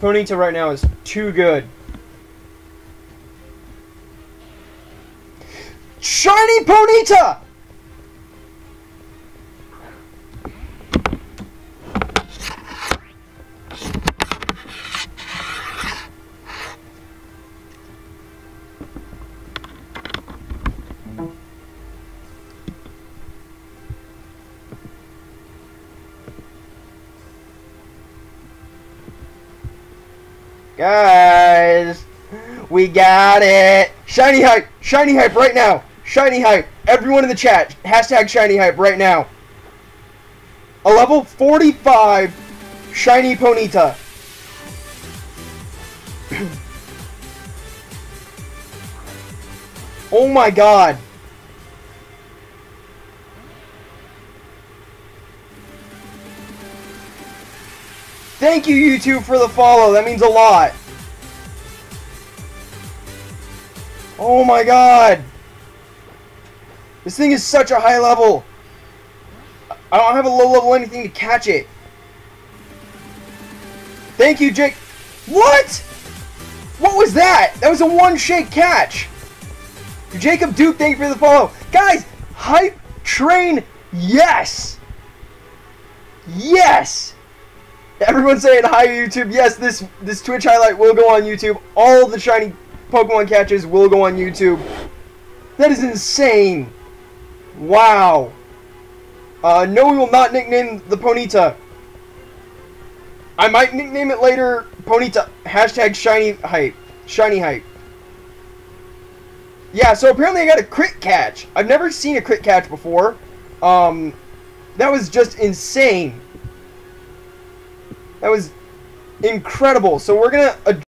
Ponyta right now is too good. Shiny Ponyta! Guys, we got it. Shiny hype right now. Shiny hype. Everyone in the chat, hashtag shiny hype right now. A level 45 shiny Ponyta. Oh my god. Thank you, YouTube, for the follow. That means a lot. Oh my god. This thing is such a high level. I don't have a low level anything to catch it. Thank you, Jake. What? What was that? That was a one-shake catch. Jacob Duke, thank you for the follow. Guys, hype train, yes. Yes. Everyone's saying hi, YouTube. Yes, this Twitch highlight will go on YouTube. All the shiny Pokemon catches will go on YouTube. That is insane. Wow. No, we will not nickname the Ponyta. I might nickname it later. Ponyta. Hashtag shiny hype. Shiny hype. Yeah, so apparently I got a crit catch. I've never seen a crit catch before. That was just insane. That was incredible. So we're going to...